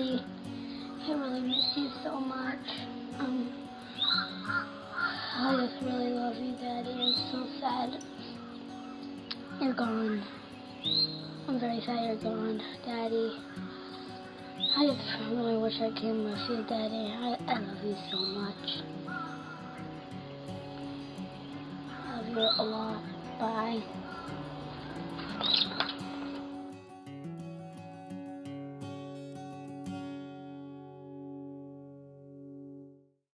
I really miss you so much. I just really love you, Daddy. I'm so sad you're gone. I'm very sad you're gone, Daddy. I just really wish I came with you, Daddy. I love you so much. I love you a lot. Bye.